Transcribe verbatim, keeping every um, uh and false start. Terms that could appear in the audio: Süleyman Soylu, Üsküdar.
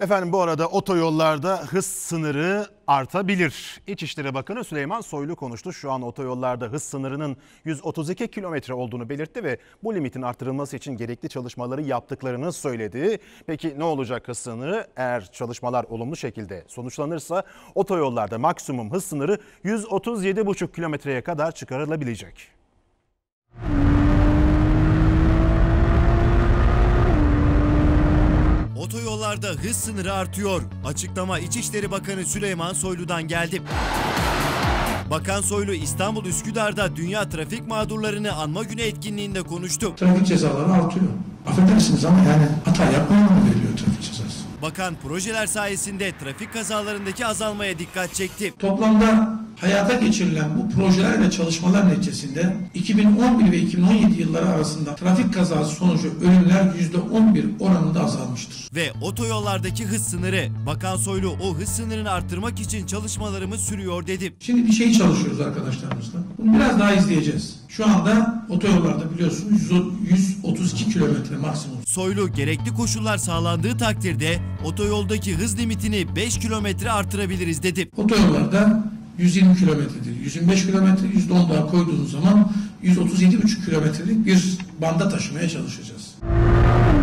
Efendim bu arada otoyollarda hız sınırı artabilir. İçişleri Bakanı Süleyman Soylu konuştu. Şu an otoyollarda hız sınırının yüz otuz iki kilometre olduğunu belirtti ve bu limitin artırılması için gerekli çalışmaları yaptıklarını söyledi. Peki ne olacak hız sınırı? Eğer çalışmalar olumlu şekilde sonuçlanırsa otoyollarda maksimum hız sınırı yüz otuz yedi buçuk kilometreye kadar çıkarılabilecek. Otoyollarda hız sınırı artıyor. Açıklama İçişleri Bakanı Süleyman Soylu'dan geldi. Bakan Soylu İstanbul Üsküdar'da Dünya Trafik Mağdurlarını Anma Günü etkinliğinde konuştu. Trafik cezaları artıyor. Affedersiniz ama yani hata yapmaya mı veriliyor trafik cezası? Bakan projeler sayesinde trafik kazalarındaki azalmaya dikkat çekti. Toplamda hayata geçirilen bu projeler ve çalışmalar neticesinde iki bin on bir ve iki bin on yedi yılları arasında trafik kazası sonucu ölümler yüzde on bir oranında azalmıştır. Ve otoyollardaki hız sınırı. Bakan Soylu o hız sınırını arttırmak için çalışmalarımız sürüyor dedi. Şimdi bir şey çalışıyoruz arkadaşlarımızla. Bunu biraz daha izleyeceğiz. Şu anda otoyollarda biliyorsunuz yüz otuz iki kilometre maksimum. Soylu gerekli koşullar sağlandığı takdirde otoyoldaki hız limitini beş kilometre artırabiliriz dedi. Otoyollarda yüz yirmi kilometredir. yüz yirmi beş kilometre, yüzde on daha koyduğunuz zaman yüz otuz yedi buçuk kilometrelik bir banda taşımaya çalışacağız.